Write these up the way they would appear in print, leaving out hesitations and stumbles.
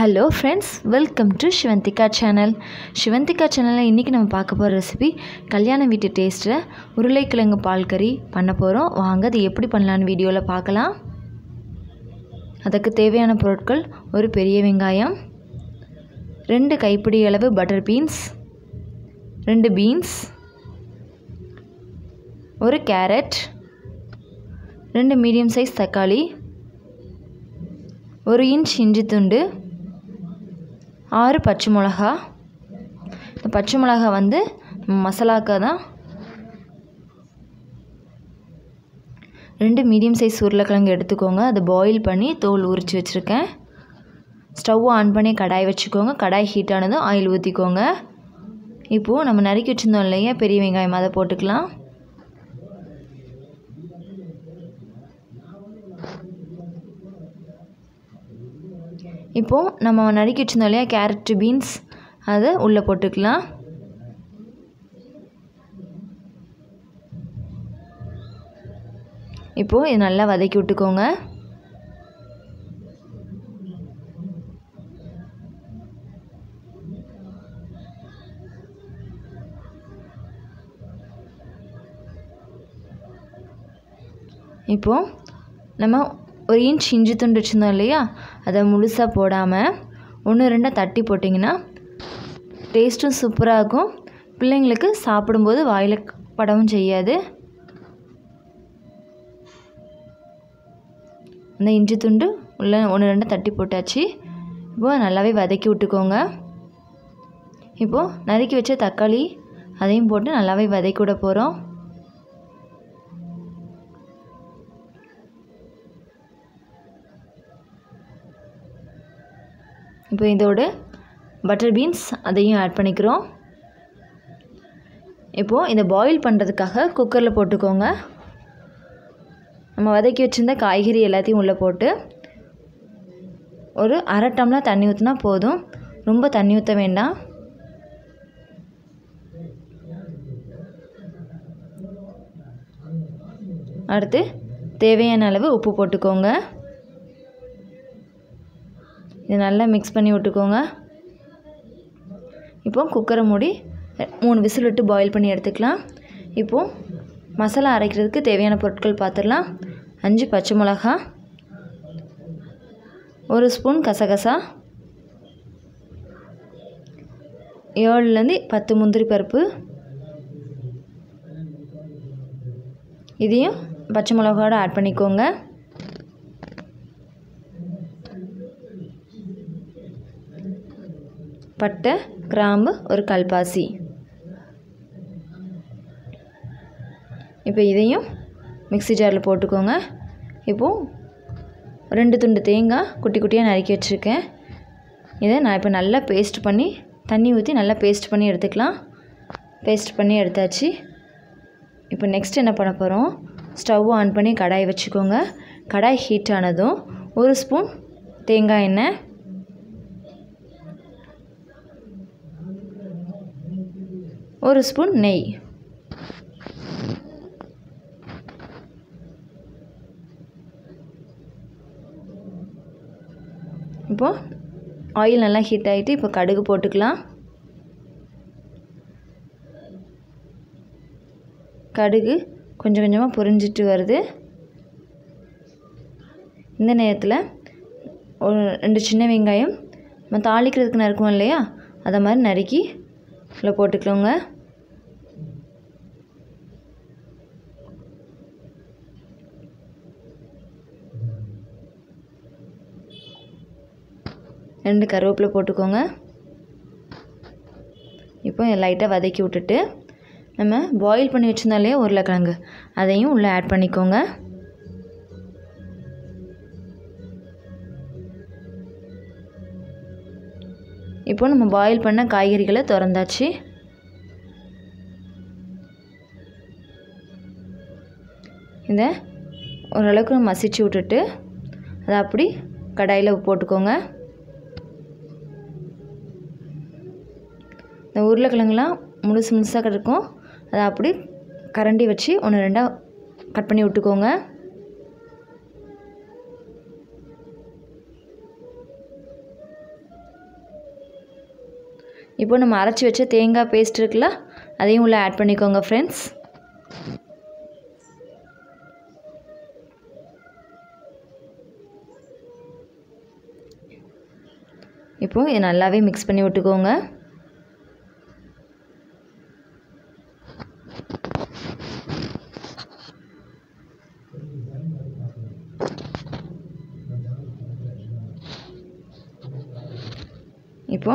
Hello friends, welcome to Shivanthika channel. Shivanthika channel la inniki nam paakapora recipe kalyana veetu taste urulaikilangu paal curry panna porom vaanga idu eppadi pannalaanu video la paakalam adukku theviyana porutkal oru periya vengayam 2 kaipidi alavu butter beans 2 beans 1 carrot 2 medium size thakali 1 inch inji thundu 6 பச்சை மிளகாய் இந்த பச்சை மிளகாய் வந்து மசாலாக்கு தான் 2 medium size உருளைக்கிழங்கு எடுத்துக்கோங்க அது boil பண்ணி தோல் உரிச்சு வச்சிருக்கேன் ஸ்டவ் ஆன் பண்ணி கடாய் வச்சுக்கோங்க கடாய் ஹீட் ஆனதும் ஆயில் ஊத்திக்கோங்க இப்போ நம்ம நறுக்கி வச்சிருந்தோம் இல்லையா பெரிய வெங்காயம் அத போட்டுக்கலாம் இப்போ நம்ம நறுக்கி வச்சிருந்தோம்லையா கேரட் பீன்ஸ் அது உள்ள போட்டுக்கலாம் இப்போ இது நல்லா வதக்கி விட்டுக்கோங்க இப்போ நம்ம 1 inch இஞ்சி துண்டு வச்சிருந்தோம் இல்லையா அத முழுசா போடாம ஒன்னு ரெண்டா தட்டி போட்டிங்கனா டேஸ்டும் சூப்பரா இருக்கும் பிள்ளைங்களுக்கு சாப்பிடும்போது வாயில படவும் செய்யாது அந்த இஞ்சி துண்டு உள்ள ஒன்னு ரெண்டா தட்டி போட்டாச்சு இப்போ நல்லாவே வதக்கி விட்டுக்கோங்க இப்போ நறுக்கி வச்ச தக்காளி அதையும் போட்டு நல்லாவே வதக்கி விட போறோம் இப்போ இதோட பட்டர் பீன்ஸ் அதையும் ஆட் பண்ணிக்கிறோம் இப்போ இத பாயில் பண்றதுக்காக குக்கர்ல போட்டுக்கோங்க நம்ம வதக்கி வச்சிருந்த காய்கறி எல்லாத்தையும் உள்ள போட்டு ஒரு 1/2 டம்ளர் தண்ணி ஊத்தினா போதும் ரொம்ப தண்ணி ஊத்த வேண்டாம் அடுத்து தேவையான அளவு உப்பு போட்டுக்கோங்க இது நல்லா mix பண்ணி விட்டுக்கோங்க இப்போ குக்கரை மூடி 3 விசில் விட்டு boil பண்ணி எடுத்துக்கலாம் இப்போ மசாலா அரைக்கிறதுக்கு தேவையான பொருட்கள் பாத்துறலாம் 5 பச்சை மிளகாய் 1 ஸ்பூன் கசகசா 7 ல இருந்து 10 முந்திரி பருப்பு இதையும் பச்சை மிளகாயோட ஆட் பண்ணிக்கோங்க பட்டை கிராம்பு ஒரு கல்பாசி இப்போ இதையும் மிக்ஸி ஜார்ல போட்டுக்கோங்க இப்போ 2 துண்டு தேங்காய் குட்டி குட்டியா நறுக்கி வச்சிருக்கேன் இத நான் இப்போ நல்லா பேஸ்ட் பண்ணி தண்ணி ஊத்தி நல்லா பேஸ்ட் பண்ணி எடுத்துக்கலாம் பேஸ்ட் பண்ணி எடுத்தாச்சு இப்போ நெக்ஸ்ட் என்ன பண்ணப் போறோம் ஸ்டவ் ஆன் பண்ணி கடாய் வச்சுக்கோங்க கடாய் ஹீட் ஆனதும் 1 ஸ்பூன் தேங்காய் எண்ணெய் ஒரு ஸ்பூன் நெய் இப்போ ஆயில் நல்லா ஹீட் ஆயிட்டு இப்போ கடுகு போட்டுக்கலாம் கடுகு கொஞ்சம் கொஞ்சமா பொரிஞ்சிட்டு வருது இந்த நேரத்துல ஒரு 2 சின்ன வெங்காயம் நம்ம தாளிக்கிறதுக்கு நறுக்குவோம் இல்லையா அத மாதிரி நறுக்கி உள்ள போட்டுக்கோங்க ரெண்டு கருவேப்பிலை போட்டுக்கோங்க இப்போ லைட்டா வதக்கி விட்டுட்டு நம்ம boil பண்ணி வச்சிருந்தாலே உருளைக்கிழங்கு அதையும் உள்ள ஆட் பண்ணிக்கோங்க இப்போ நம்ம பாயில் பண்ண காய்கறிகளை தரந்தாச்சு இந்த ஒரு அளவுக்கு மசிச்சு விட்டுட்டு அத அப்படி கடாயில போட்டுக்கோங்க இந்த உருளைக்கிழங்குலாம் முழுசு முழுசா இருக்கும் அத அப்படி கரண்டி வச்சு ஒன்னு ரெண்டா கட் பண்ணி விட்டுக்கோங்க இப்போ நம்ம அரைச்சி வச்ச தேங்காய் பேஸ்ட் இருக்குல்ல அதையும் உள்ள ஆட் பண்ணிக்கோங்க ஃப்ரெண்ட்ஸ். இப்போ இது நல்லாவே மிக்ஸ் பண்ணி விட்டுக்கோங்க. இப்போ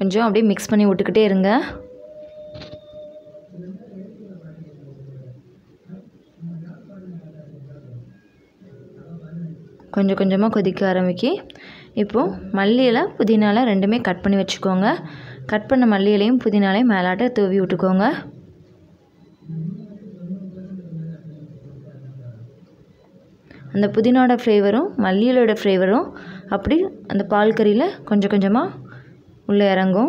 கொஞ்சம் அப்படியே மிக்ஸ் பண்ணி விட்டுக்கிட்டே இருங்க. கொஞ்சம் கொஞ்சமாக கொதிக்க ஆரம்பிக்கி இப்போது மல்லியில் புதினாவில் ரெண்டுமே கட் பண்ணி வச்சுக்கோங்க. கட் பண்ண மல்லியிலையும் புதினாலையும் மேலாட்ட தூவி விட்டுக்கோங்க. அந்த புதினோட ஃப்ளேவரும் மல்லியலோட ஃப்ளேவரும் அப்படி அந்த பால் கறியில் கொஞ்சம் கொஞ்சமாக உள்ளே இறங்கும்.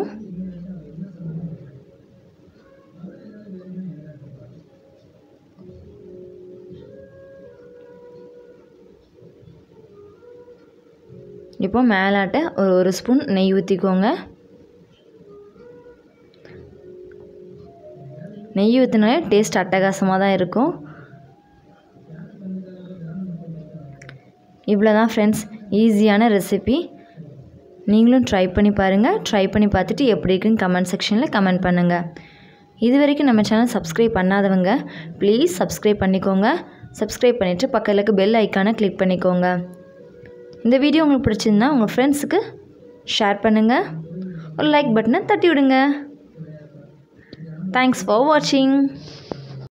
இப்போ மேலாட்ட ஒரு ஸ்பூன் நெய் ஊற்றிக்கோங்க. நெய் ஊற்றினாலே டேஸ்ட் அட்டகாசமாக தான் இருக்கும். இவ்வளோதான் ஃப்ரெண்ட்ஸ் ஈஸியான ரெசிபி. நீங்களும் ட்ரை பண்ணி பாருங்கள். ட்ரை பண்ணி பார்த்துட்டு எப்படி இருக்குன்னு கமெண்ட் செக்ஷனில் கமெண்ட் பண்ணுங்கள். இது வரைக்கும் நம்ம சேனல் சப்ஸ்கிரைப் பண்ணாதவங்க ப்ளீஸ் சப்ஸ்கிரைப் பண்ணிக்கோங்க. சப்ஸ்கிரைப் பண்ணிவிட்டு பக்கத்தில் இருக்க பெல் ஐக்கானை கிளிக் பண்ணிக்கோங்க. இந்த வீடியோ உங்களுக்கு பிடிச்சிருந்தா உங்கள் ஃப்ரெண்ட்ஸுக்கு ஷேர் பண்ணுங்கள். ஒரு லைக் பட்டனை தட்டி விடுங்க. தேங்க்ஸ் ஃபார் வாட்சிங்.